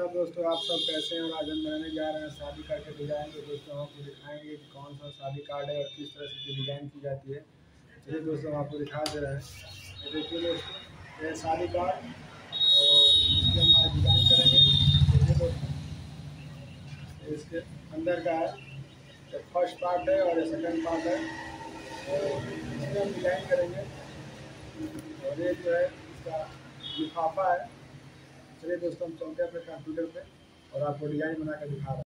नमस्कार दोस्तों, आप सब कैसे हैं। और आज हम बनाने जा रहे हैं शादी कार्ड के डिज़ाइन। तो दोस्तों हम आपको दिखाएंगे कि कौन सा शादी कार्ड है और किस तरह से डिज़ाइन की जाती है। चलिए दोस्तों हम आपको दिखा दे रहे हैं। देखिए दोस्तों ये शादी कार्ड और इसके हम डिज़ाइन करेंगे। देखिए दोस्तों इसके अंदर का है, फर्स्ट पार्ट है और सेकेंड पार्ट है। और इसमें हम डिज़ाइन करेंगे और ये जो है इसका लिफाफा है। चलिए दोस्तों हम चलते हैं अपने कंप्यूटर पे और आपको डिज़ाइन बना कर दिखा रहे हैं।